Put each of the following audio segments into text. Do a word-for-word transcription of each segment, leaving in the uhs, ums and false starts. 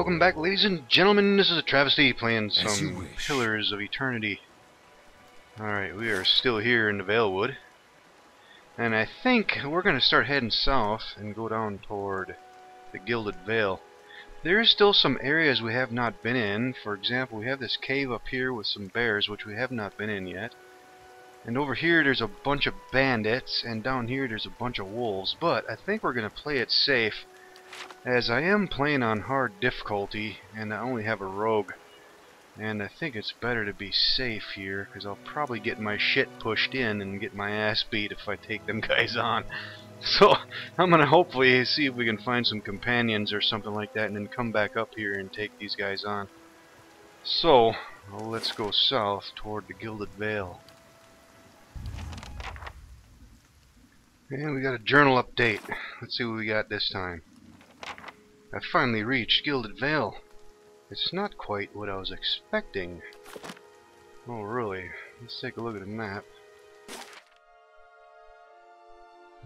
welcome back, ladies and gentlemen. This is a travesty playing some Pillars of Eternity. Alright, we are still here in the Valewood. And I think we're going to start heading south and go down toward the Gilded Vale. There is still some areas we have not been in. For example, we have this cave up here with some bears, which we have not been in yet. And over here there's a bunch of bandits, and down here there's a bunch of wolves. But I think we're going to play it safe, as I am playing on hard difficulty, and I only have a rogue. And I think it's better to be safe here, because I'll probably get my shit pushed in and get my ass beat if I take them guys on. So I'm going to hopefully see if we can find some companions or something like that, and then come back up here and take these guys on. So let's go south toward the Gilded Vale. And we got a journal update. Let's see what we got this time. I finally reached Gilded Vale. It's not quite what I was expecting. Oh really? Let's take a look at the map.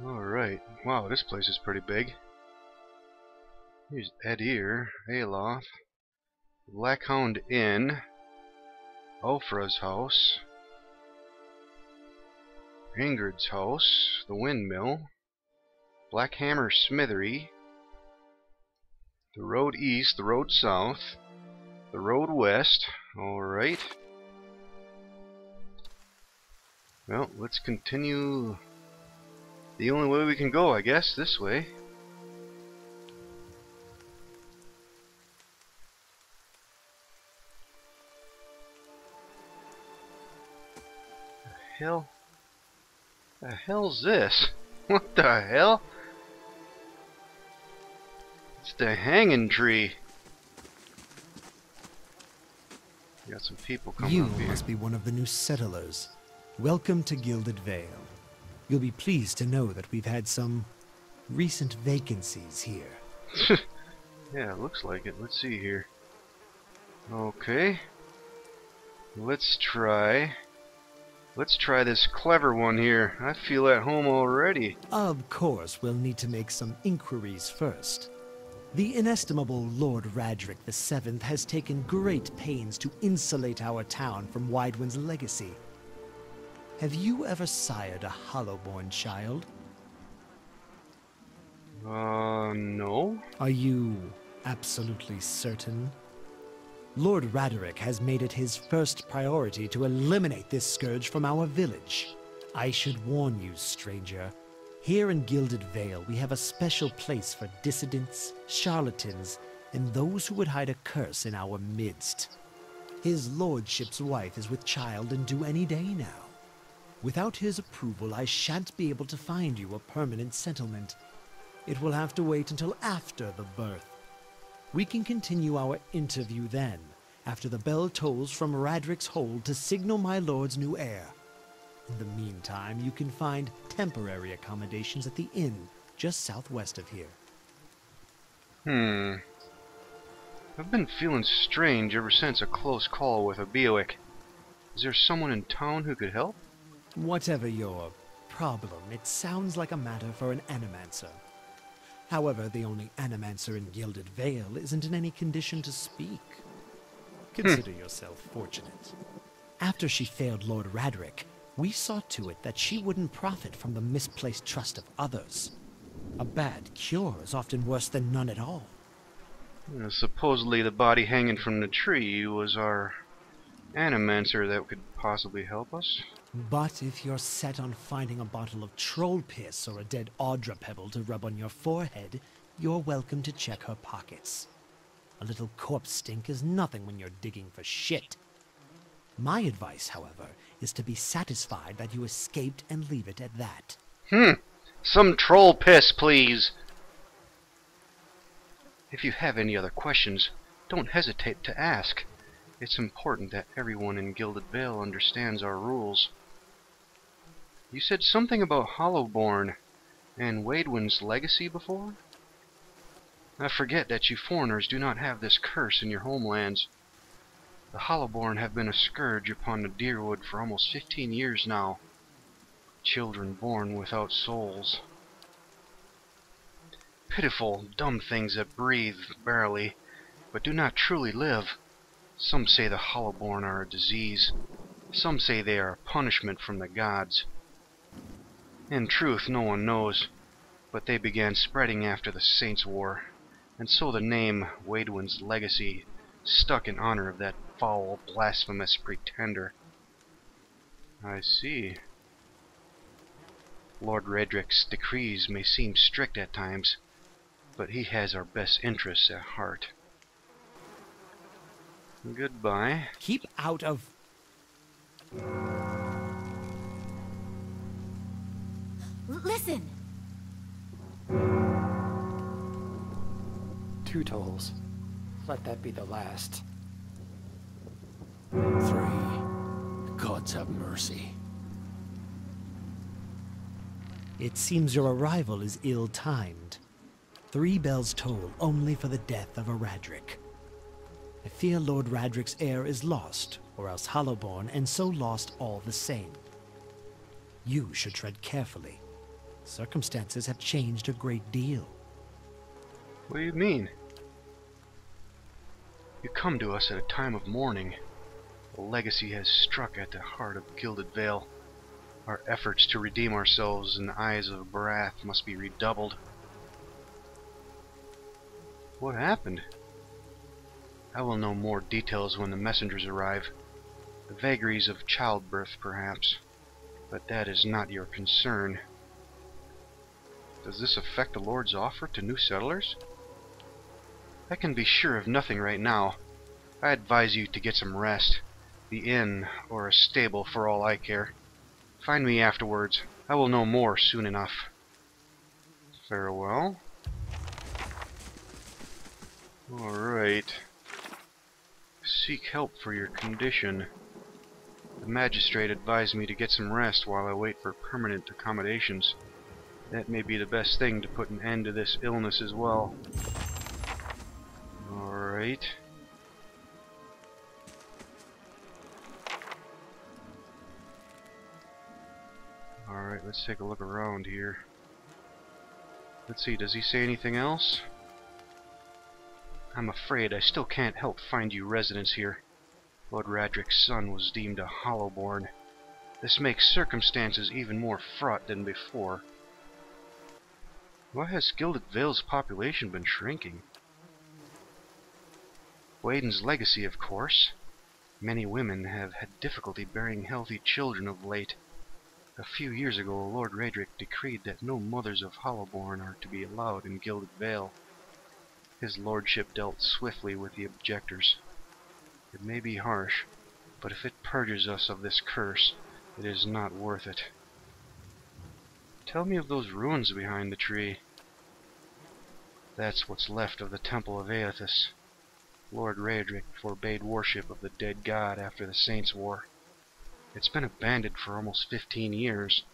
Alright. Wow, this place is pretty big. Here's Aedyr, Aloth, Blackhound Inn, Ulfra's house, Ingrid's house, the windmill, Blackhammer Smithery, the road east, the road south, the road west. Alright. Well, let's continue the only way we can go, I guess, this way. The hell? The hell's this? What the hell? It's the hanging tree. You got some people coming up here. You must be one of the new settlers. Welcome to Gilded Vale. You'll be pleased to know that we've had some recent vacancies here. Yeah, looks like it. Let's see here. Okay. Let's try. Let's try this clever one here. I feel at home already. Of course, we'll need to make some inquiries first. The inestimable Lord Raedric the seventh has taken great pains to insulate our town from Widewind's legacy. Have you ever sired a Hollowborn child? Uh, no. Are you absolutely certain? Lord Raedric has made it his first priority to eliminate this scourge from our village. I should warn you, stranger. Here in Gilded Vale, we have a special place for dissidents, charlatans, and those who would hide a curse in our midst. His lordship's wife is with child and due any day now. Without his approval, I shan't be able to find you a permanent settlement. It will have to wait until after the birth. We can continue our interview then, after the bell tolls from Radrick's Hold to signal my lord's new heir. In the meantime, you can find temporary accommodations at the inn just southwest of here. Hmm. I've been feeling strange ever since a close call with a Beowick. Is there someone in town who could help? Whatever your problem, it sounds like a matter for an animancer. However, the only animancer in Gilded Vale isn't in any condition to speak. Consider hmm. yourself fortunate. After she failed Lord Raedric, we saw to it that she wouldn't profit from the misplaced trust of others. A bad cure is often worse than none at all. Well, supposedly the body hanging from the tree was our animancer that could possibly help us. But if you're set on finding a bottle of troll piss or a dead Adra pebble to rub on your forehead, you're welcome to check her pockets. A little corpse stink is nothing when you're digging for shit. My advice, however, is to be satisfied that you escaped and leave it at that. Hmm. Some troll piss, please. If you have any other questions, don't hesitate to ask. It's important that everyone in Gilded Vale understands our rules. You said something about Hollowborn and Widewind's legacy before? I forget that you foreigners do not have this curse in your homelands. The Hollowborn have been a scourge upon the Deerwood for almost fifteen years now. Children born without souls. Pitiful, dumb things that breathe, barely, but do not truly live. Some say the Hollowborn are a disease. Some say they are a punishment from the gods. In truth, no one knows, but they began spreading after the Saints' War, and so the name Waedwin's legacy stuck in honor of that foul, blasphemous pretender. I see. Lord Raedric's decrees may seem strict at times, but he has our best interests at heart. Goodbye. Keep out of... Listen! Two tolls. Let that be the last. Three. Gods have mercy. It seems your arrival is ill-timed. Three bells toll only for the death of a Radric. I fear Lord Radric's heir is lost, or else Hollowborn, and so lost all the same. You should tread carefully. Circumstances have changed a great deal. What do you mean? You come to us at a time of mourning. A legacy has struck at the heart of Gilded Vale. Our efforts to redeem ourselves in the eyes of Barath must be redoubled. What happened? I will know more details when the messengers arrive. The vagaries of childbirth, perhaps. But that is not your concern. Does this affect the Lord's offer to new settlers? I can be sure of nothing right now. I advise you to get some rest. The inn, or a stable for all I care. Find me afterwards. I will know more soon enough. Farewell. Alright. Seek help for your condition. The magistrate advised me to get some rest while I wait for permanent accommodations. That may be the best thing to put an end to this illness as well. Alright. Alright, let's take a look around here. Let's see, does he say anything else? I'm afraid I still can't help find you residence here. Lord Radric's son was deemed a Hollowborn. This makes circumstances even more fraught than before. Why has Gilded Vale's population been shrinking? Waedwin's legacy, of course. Many women have had difficulty bearing healthy children of late. A few years ago, Lord Raedric decreed that no mothers of Hollowborn are to be allowed in Gilded Vale. His lordship dealt swiftly with the objectors. It may be harsh, but if it purges us of this curse, it is not worth it. Tell me of those ruins behind the tree. That's what's left of the Temple of Eothas. Lord Raedric forbade worship of the dead god after the Saints' War. It's been abandoned for almost fifteen years,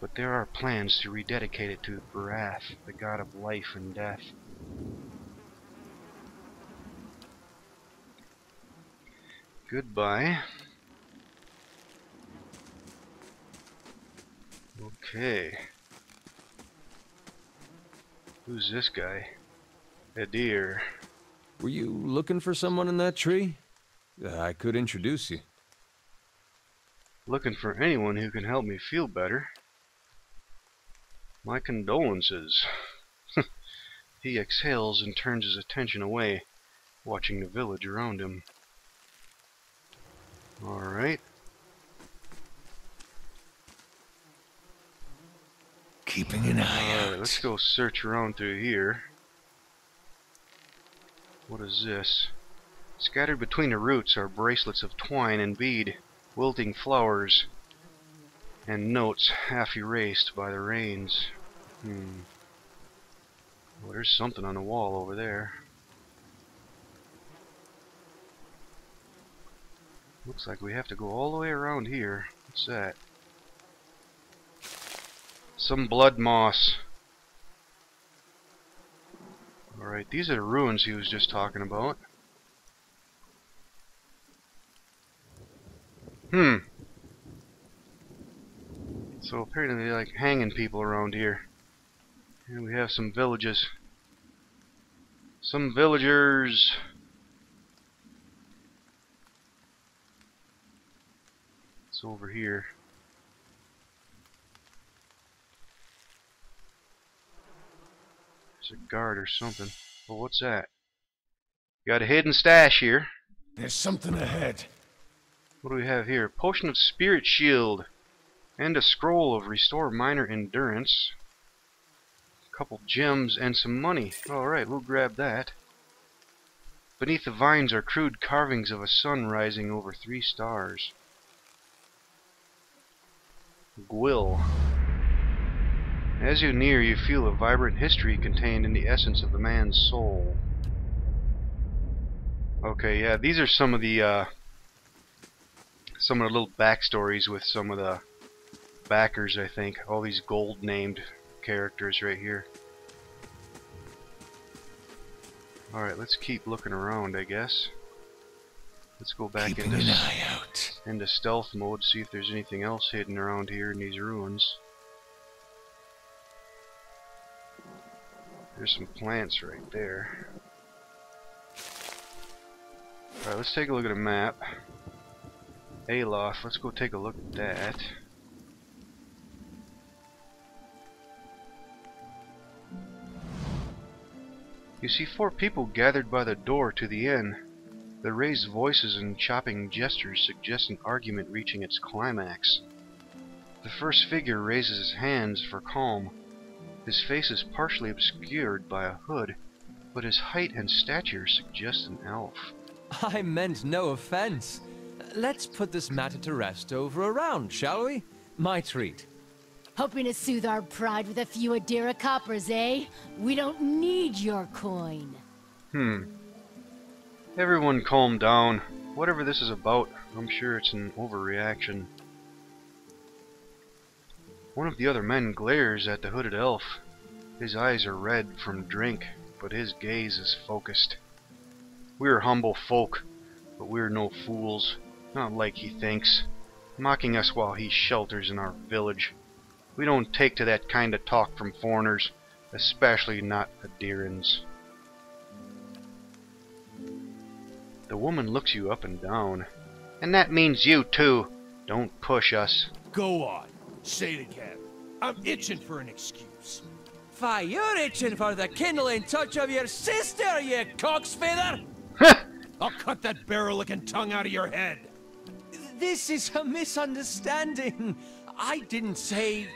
but there are plans to rededicate it to Barath, the god of life and death. Goodbye. Okay. Who's this guy? Aedyr. Were you looking for someone in that tree? I could introduce you. Looking for anyone who can help me feel better. My condolences. He exhales and turns his attention away, watching the village around him. Alright. Keeping an eye out. All right, let's go search around through here. What is this? Scattered between the roots are bracelets of twine and bead, wilting flowers, and notes half erased by the rains. Hmm. Well, there's something on the wall over there. Looks like we have to go all the way around here. What's that? Some blood moss. Alright, these are the ruins he was just talking about. Hmm. So apparently they like hanging people around here. And we have some villages. some villagers. It's over here. There's a guard or something. Well, what's that? Got a hidden stash here. There's something ahead. What do we have here? Potion of Spirit Shield. And a scroll of Restore Minor Endurance. A couple gems and some money. Alright, we'll grab that. Beneath the vines are crude carvings of a sun rising over three stars. Gwyll. As you near, you feel a vibrant history contained in the essence of the man's soul. Okay, yeah, these are some of the, uh, some of the little backstories with some of the backers, I think. All these gold-named characters right here. Alright, let's keep looking around, I guess. Let's go back into, an eye out. into stealth mode, see if there's anything else hidden around here in these ruins. There's some plants right there. Alright, let's take a look at a map. Aloth, let's go take a look at that. You see four people gathered by the door to the inn. Their raised voices and chopping gestures suggest an argument reaching its climax. The first figure raises his hands for calm. His face is partially obscured by a hood, but his height and stature suggest an elf. I meant no offense. Let's put this matter to rest over a round, shall we? My treat. Hoping to soothe our pride with a few Aedyr coppers, eh? We don't need your coin. Hmm. Everyone calm down. Whatever this is about, I'm sure it's an overreaction. One of the other men glares at the hooded elf. His eyes are red from drink, but his gaze is focused. We're humble folk, but we're no fools, not like he thinks, mocking us while he shelters in our village. We don't take to that kind of talk from foreigners, especially not Aedyrians. The woman looks you up and down. And that means you too. Don't push us. Go on, say it again. I'm itching for an excuse. Fie, you're itching for the kindling touch of your sister, you cocksfeather! I'll cut that barrel-looking tongue out of your head! This is a misunderstanding! I didn't say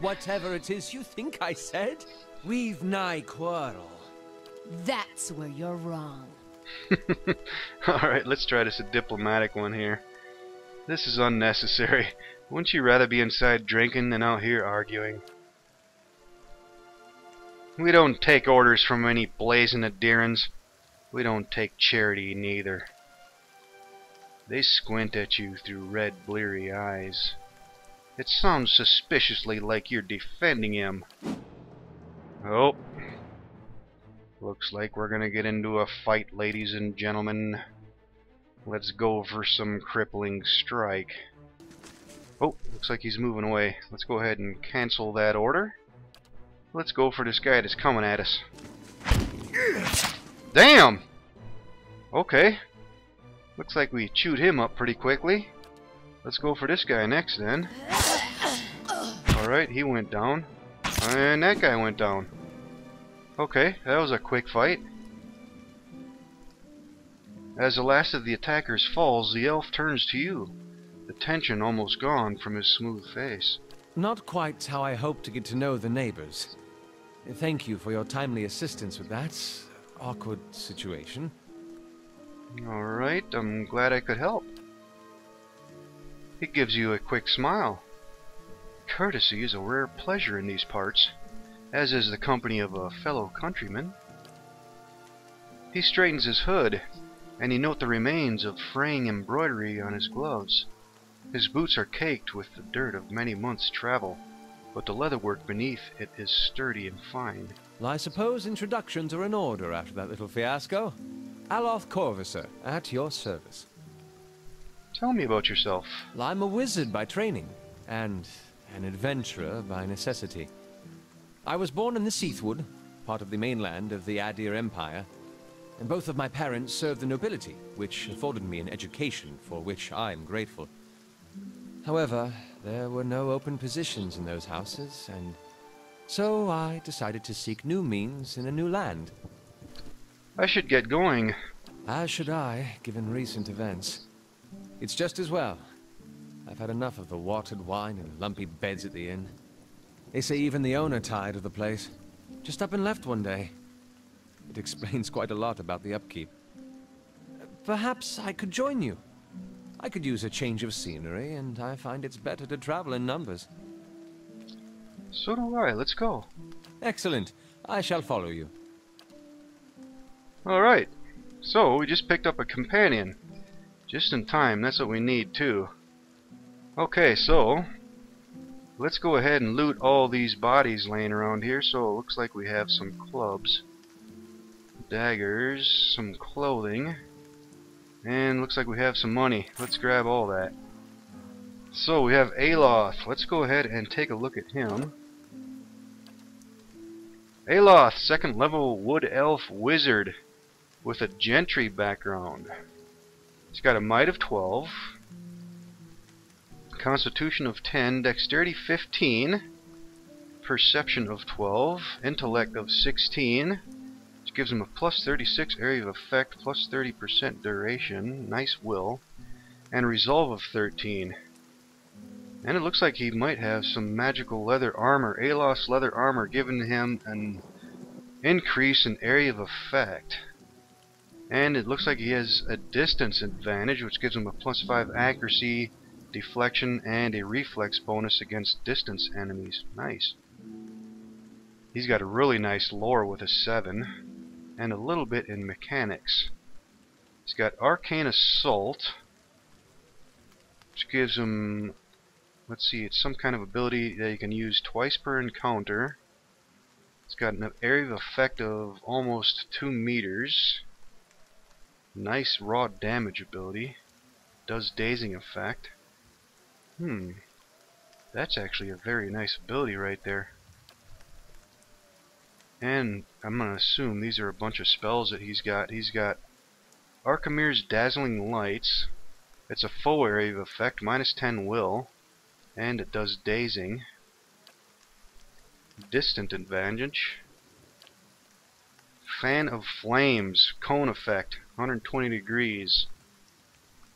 whatever it is you think I said. We've nigh quarrel. That's where you're wrong. Alright, let's try this a diplomatic one here. This is unnecessary. Wouldn't you rather be inside drinking than out here arguing? We don't take orders from any blazing Aedyrians. We don't take charity, neither. They squint at you through red, bleary eyes. It sounds suspiciously like you're defending him. Oh. Looks like we're gonna get into a fight, ladies and gentlemen. Let's go for some crippling strike. Oh, looks like he's moving away. Let's go ahead and cancel that order. Let's go for this guy that's coming at us. Damn! Okay. Looks like we chewed him up pretty quickly. Let's go for this guy next then. Alright, he went down. And that guy went down. Okay, that was a quick fight. As the last of the attackers falls, the elf turns to you. The tension almost gone from his smooth face. Not quite how I hoped to get to know the neighbors. Thank you for your timely assistance with that awkward situation. Alright, I'm glad I could help. He gives you a quick smile. Courtesy is a rare pleasure in these parts, as is the company of a fellow countryman. He straightens his hood, and you note the remains of fraying embroidery on his gloves. His boots are caked with the dirt of many months' travel, but the leatherwork beneath it is sturdy and fine. Well, I suppose introductions are in order after that little fiasco. Aloth Corvessor, at your service. Tell me about yourself. Well, I'm a wizard by training, and an adventurer by necessity. I was born in the Seathwood, part of the mainland of the Aedyr Empire, and both of my parents served the nobility, which afforded me an education for which I am grateful. However, there were no open positions in those houses, and so I decided to seek new means in a new land. I should get going. As should I, given recent events. It's just as well. I've had enough of the watered wine and lumpy beds at the inn. They say even the owner tired of the place. Just up and left one day. It explains quite a lot about the upkeep. Perhaps I could join you. I could use a change of scenery, and I find it's better to travel in numbers. So do I. Let's go. Excellent. I shall follow you. Alright. So, we just picked up a companion. Just in time. That's what we need, too. Okay, so let's go ahead and loot all these bodies laying around here. So it looks like we have some clubs, daggers, some clothing, and looks like we have some money. Let's grab all that. So we have Aloth. Let's go ahead and take a look at him. Aloth, second level wood elf wizard with a gentry background. He's got a might of twelve. Constitution of ten, dexterity fifteen, perception of twelve, intellect of sixteen, which gives him a plus thirty-six area of effect, plus thirty percent duration, nice will, and resolve of thirteen. And it looks like he might have some magical leather armor. Alos leather armor, giving him an increase in area of effect. And it looks like he has a distance advantage, which gives him a plus five accuracy, deflection, and a reflex bonus against distance enemies. Nice. He's got a really nice lore with a seven, and a little bit in mechanics. He's got Arcane Assault, which gives him, let's see, it's some kind of ability that you can use twice per encounter. It's got an area of effect of almost two meters. Nice raw damage ability. Does dazing effect. Hmm, that's actually a very nice ability right there. And I'm going to assume these are a bunch of spells that he's got. He's got Archimere's Dazzling Lights. It's a full area of effect, minus ten will, and it does dazing. Distant advantage. Fan of Flames, cone effect, one hundred twenty degrees.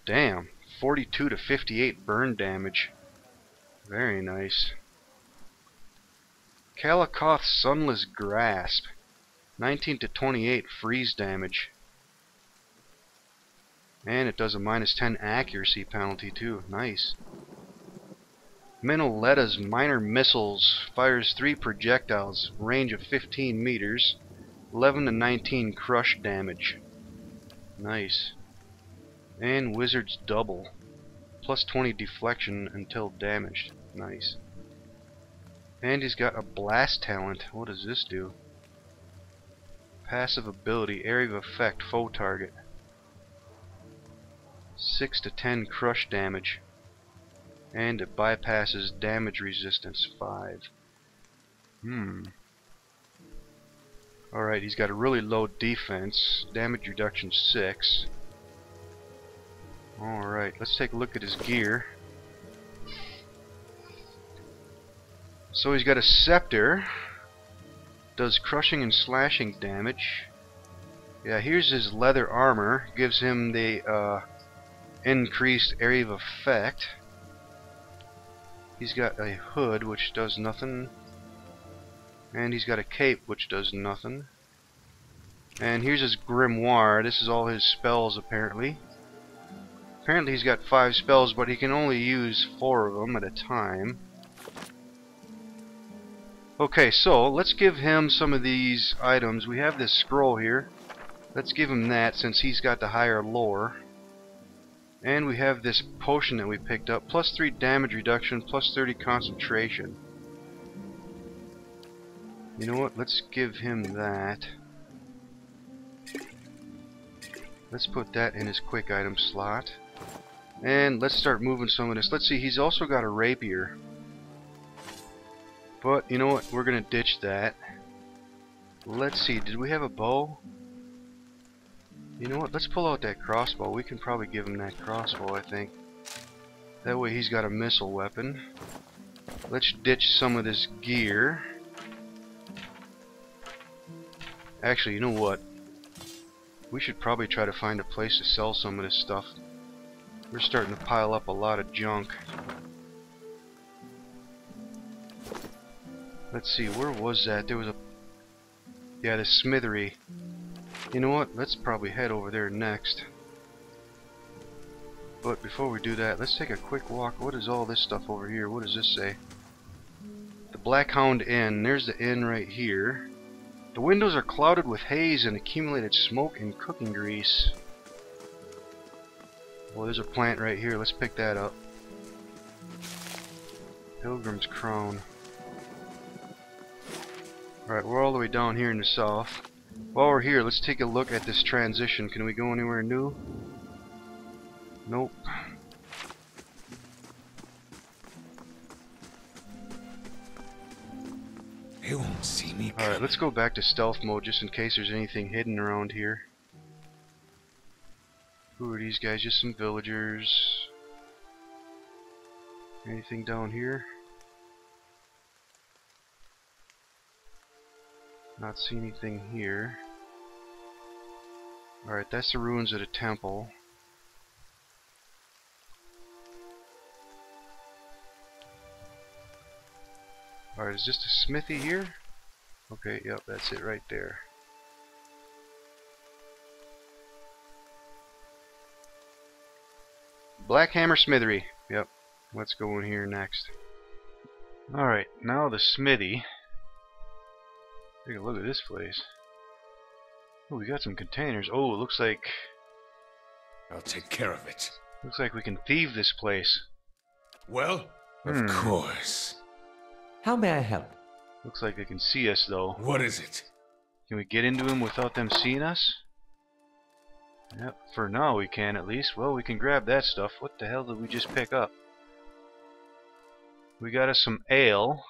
Damn. forty-two to fifty-eight burn damage. Very nice. Kalakoth's Sunless Grasp. nineteen to twenty-eight freeze damage. And it does a minus ten accuracy penalty too. Nice. Minoletta's minor missiles. Fires three projectiles. Range of fifteen meters. eleven to nineteen crush damage. Nice. And Wizard's Double, plus twenty deflection until damaged. Nice. And he's got a blast talent. What does this do? Passive ability, area of effect, foe target, six to ten crush damage, and it bypasses damage resistance five. Hmm. Alright, he's got a really low defense, damage reduction six. Alright, let's take a look at his gear. So he's got a scepter. Does crushing and slashing damage. Yeah, here's his leather armor. Gives him the uh, increased area of effect. He's got a hood, which does nothing. And he's got a cape, which does nothing. And here's his grimoire. This is all his spells, apparently. Apparently he's got five spells, but he can only use four of them at a time. Okay, so let's give him some of these items. We have this scroll here. Let's give him that since he's got the higher lore. And we have this potion that we picked up. Plus three damage reduction, plus thirty concentration. You know what? Let's give him that. Let's put that in his quick item slot. And let's start moving some of this. Let's see, he's also got a rapier. But, you know what, we're going to ditch that. Let's see, did we have a bow? You know what, let's pull out that crossbow. We can probably give him that crossbow, I think. That way he's got a missile weapon. Let's ditch some of this gear. Actually, you know what? We should probably try to find a place to sell some of this stuff. We're starting to pile up a lot of junk. Let's see, where was that? There was a... Yeah, the smithery. You know what? Let's probably head over there next. But before we do that, let's take a quick walk. What is all this stuff over here? What does this say? The Blackhound Inn. There's the inn right here. The windows are clouded with haze and accumulated smoke and cooking grease. Well, there's a plant right here. Let's pick that up. Pilgrim's Crown. Alright, we're all the way down here in the south. While we're here, let's take a look at this transition. Can we go anywhere new? Nope. They won't see me. Alright, let's go back to stealth mode just in case there's anything hidden around here. Who are these guys? Just some villagers. Anything down here? Not see anything here. Alright, that's the ruins of the temple. Alright, is this the smithy here? Okay, yep, that's it right there. Blackhammer Smithery. Yep, let's go in here next. Alright, now the smithy. Take a look at this place. Oh, we got some containers. Oh, it looks like... I'll take care of it. Looks like we can thieve this place. Well, hmm. of course. How may I help? Looks like they can see us, though. What is it? Can we get into them without them seeing us? Yep, for now we can, at least. Well, we can grab that stuff. What the hell did we just pick up? We got us some ale.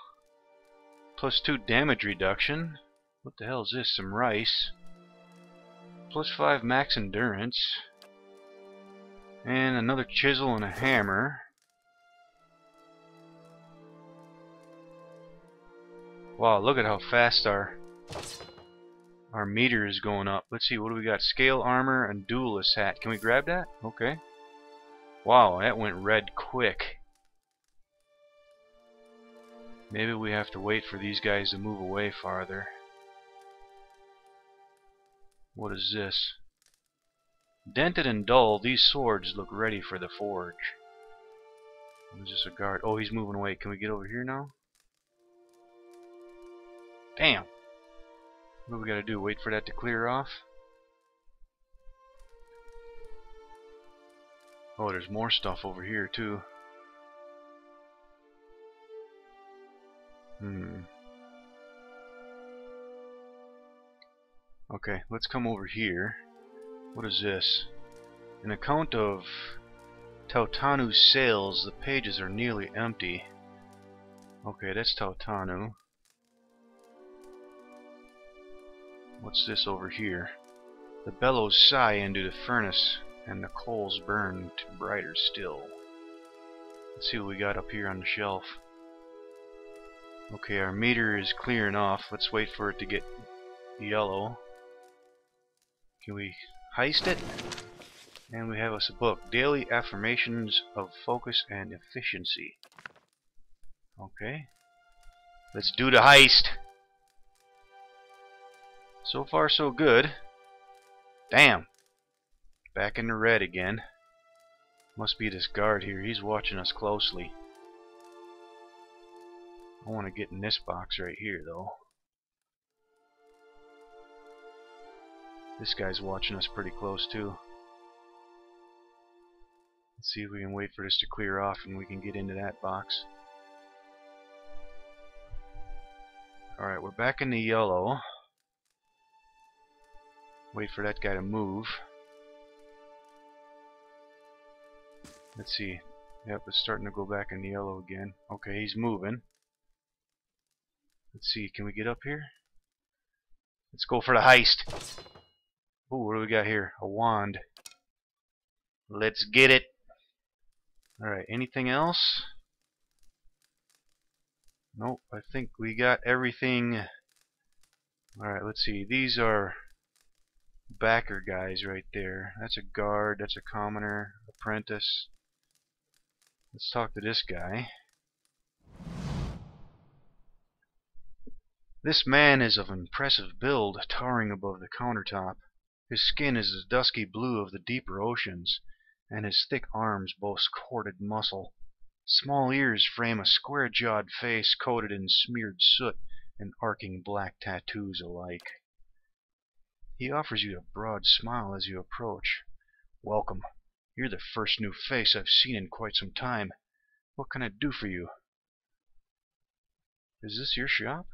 Plus two damage reduction. What the hell is this? Some rice. Plus five max endurance. And another chisel and a hammer. Wow, look at how fast our our meter is going up. Let's see, what do we got? Scale armor and duelist hat. Can we grab that? Okay. Wow, that went red quick. Maybe we have to wait for these guys to move away farther. What is this? Dented and dull, these swords look ready for the forge. What is this, a guard? Oh, he's moving away. Can we get over here now? Damn! What do we gotta do? Wait for that to clear off? Oh, there's more stuff over here too. Hmm. Okay, let's come over here. What is this? An account of Tautanu's sales. The pages are nearly empty. Okay, that's Tautanu. What's this over here? The bellows sigh into the furnace, and the coals burn brighter still. Let's see what we got up here on the shelf. Okay, our meter is clearing off. Let's wait for it to get yellow. Can we heist it? And we have us a book. Daily Affirmations of Focus and Efficiency. Okay. Let's do the heist! So far, so good. Damn! Back in the red again. Must be this guard here. He's watching us closely. I want to get in this box right here, though. This guy's watching us pretty close, too. Let's see if we can wait for this to clear off and we can get into that box. Alright, we're back in the yellow. Wait for that guy to move. Let's see. Yep, it's starting to go back in the yellow again. Okay, he's moving. Let's see, can we get up here? Let's go for the heist. Ooh, what do we got here? A wand. Let's get it. Alright, anything else? Nope, I think we got everything. Alright, let's see. These are backer guys right there. That's a guard, that's a commoner, apprentice. Let's talk to this guy. This man is of impressive build, towering above the countertop. His skin is the dusky blue of the deeper oceans, and his thick arms boast corded muscle. Small ears frame a square-jawed face coated in smeared soot and arcing black tattoos alike. He offers you a broad smile as you approach. Welcome. You're the first new face I've seen in quite some time. What can I do for you? Is this your shop?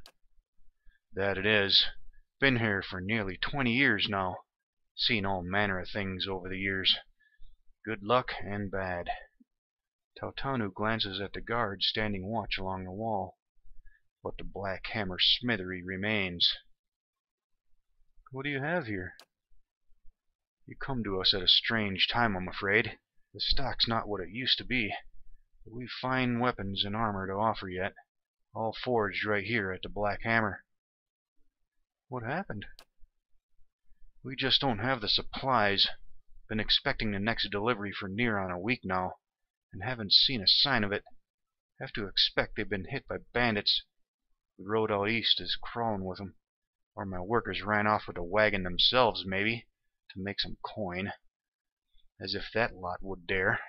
That it is. Been here for nearly twenty years now. Seen all manner of things over the years. Good luck and bad. Tautanu glances at the guard standing watch along the wall. But the Blackhammer Smithery remains. What do you have here? You come to us at a strange time, I'm afraid. The stock's not what it used to be. But we've fine weapons and armor to offer yet. All forged right here at the Blackhammer. What happened? We just don't have the supplies. Been expecting the next delivery for near on a week now, and haven't seen a sign of it. Have to expect they've been hit by bandits. The road out east is crawling with them, or my workers ran off with a wagon themselves, maybe, to make some coin. As if that lot would dare.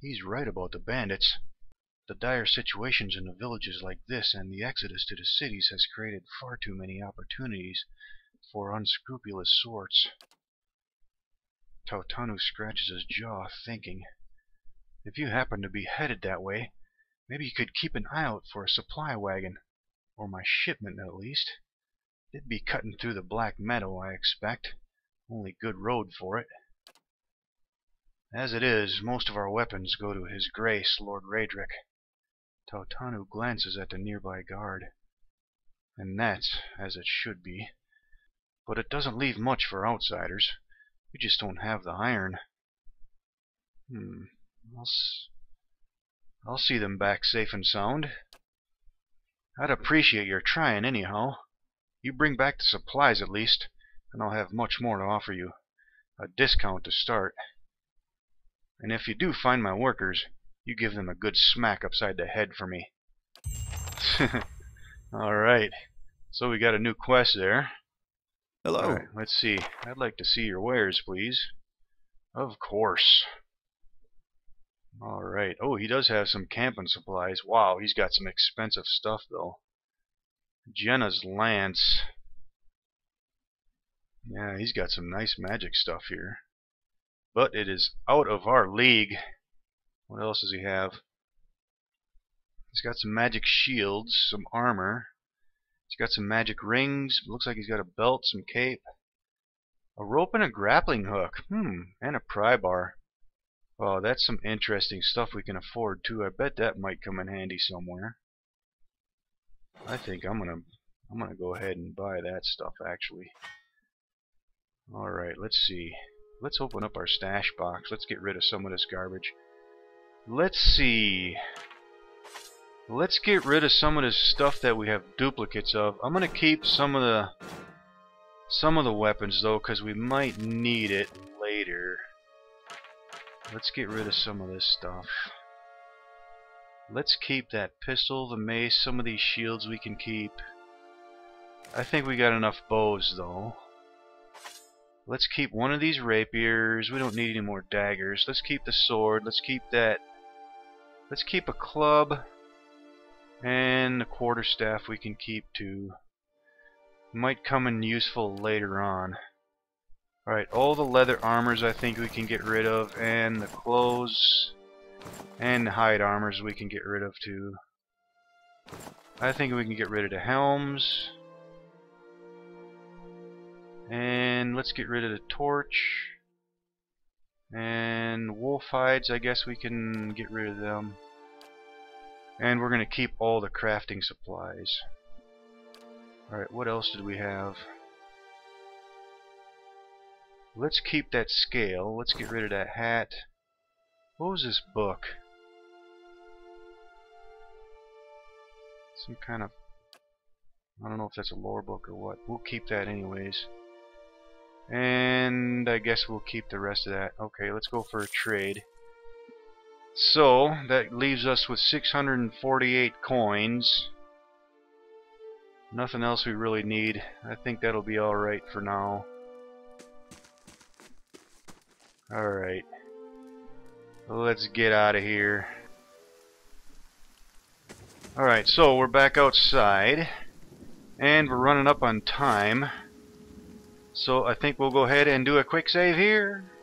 He's right about the bandits. The dire situations in the villages like this and the exodus to the cities has created far too many opportunities for unscrupulous sorts. Tautanu scratches his jaw, thinking. If you happen to be headed that way, maybe you could keep an eye out for a supply wagon, or my shipment at least. It'd be cutting through the Black Meadow, I expect. Only good road for it. As it is, most of our weapons go to His Grace, Lord Raedric. Tautanu glances at the nearby guard. And that's as it should be. But it doesn't leave much for outsiders. We just don't have the iron. Hmm. I'll, s I'll see them back safe and sound. I'd appreciate your trying anyhow. You bring back the supplies at least, and I'll have much more to offer you. A discount to start. And if you do find my workers, you give them a good smack upside the head for me. Alright. So we got a new quest there. Hello. All right, let's see. I'd like to see your wares, please. Of course. Alright. Oh, he does have some camping supplies. Wow, he's got some expensive stuff, though. Jenna's Lance. Yeah, he's got some nice magic stuff here. But it is out of our league. What else does he have? He's got some magic shields, some armor. He's got some magic rings. Looks like he's got a belt, some cape. A rope and a grappling hook. Hmm, and a pry bar. Oh, that's some interesting stuff we can afford too. I bet that might come in handy somewhere. I think I'm gonna I'm gonna go ahead and buy that stuff actually. Alright, let's see. Let's open up our stash box. Let's get rid of some of this garbage. Let's see. Let's get rid of some of this stuff that we have duplicates of. I'm gonna keep some of the some of the weapons though, because we might need it later. Let's get rid of some of this stuff. Let's keep that pistol, the mace, some of these shields we can keep. I think we got enough bows though. Let's keep one of these rapiers. We don't need any more daggers. Let's keep the sword. Let's keep that. Let's keep a club. And the quarterstaff we can keep too. Might come in useful later on. Alright, all the leather armors I think we can get rid of, and the clothes and the hide armors we can get rid of too. I think we can get rid of the helms. And let's get rid of the torch. And wolf hides, I guess we can get rid of them. And we're going to keep all the crafting supplies. Alright, what else did we have? Let's keep that scale. Let's get rid of that hat. What was this book? Some kind of... I don't know if that's a lore book or what. We'll keep that anyways. And I guess we'll keep the rest of that. Okay, let's go for a trade. So, that leaves us with six hundred forty-eight coins. Nothing else we really need. I think that'll be alright for now. Alright. Let's get out of here. Alright, so we're back outside. And we're running up on time. So I think we'll go ahead and do a quick save here.